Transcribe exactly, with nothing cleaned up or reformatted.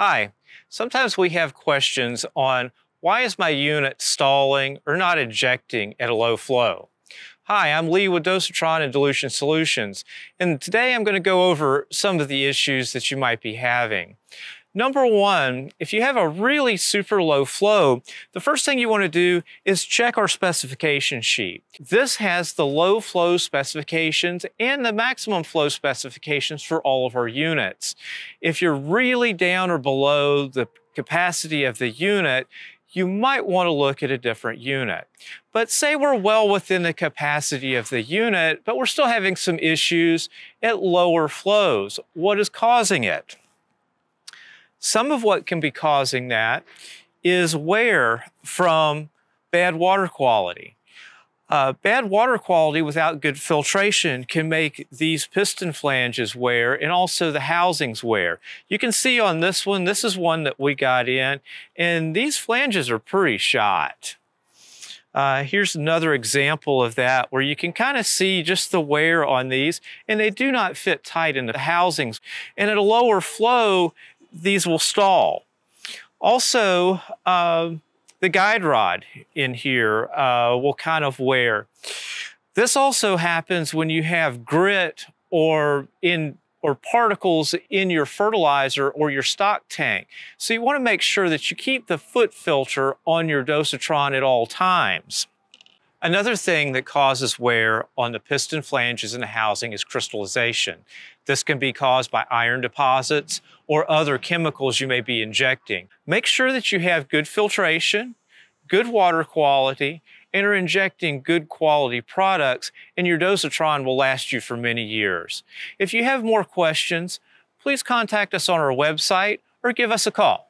Hi, sometimes we have questions on why is my unit stalling or not ejecting at a low flow? Hi, I'm Lee with Dosatron and Dilution Solutions, and today I'm going to go over some of the issues that you might be having. Number one, if you have a really super low flow, the first thing you want to do is check our specification sheet. This has the low flow specifications and the maximum flow specifications for all of our units. If you're really down or below the capacity of the unit, you might want to look at a different unit. But say we're well within the capacity of the unit, but we're still having some issues at lower flows. What is causing it? Some of what can be causing that is wear from bad water quality. Uh, bad water quality without good filtration can make these piston flanges wear and also the housings wear. You can see on this one, this is one that we got in, and these flanges are pretty shot. Uh, here's another example of that where you can kind of see just the wear on these, and they do not fit tight into the housings. And at a lower flow, these will stall. Also, uh, the guide rod in here uh, will kind of wear. This also happens when you have grit or in or particles in your fertilizer or your stock tank. So you want to make sure that you keep the foot filter on your Dosatron at all times. Another thing that causes wear on the piston flanges and the housing is crystallization. This can be caused by iron deposits or other chemicals you may be injecting. Make sure that you have good filtration, good water quality, and are injecting good quality products, and your Dosatron will last you for many years. If you have more questions, please contact us on our website or give us a call.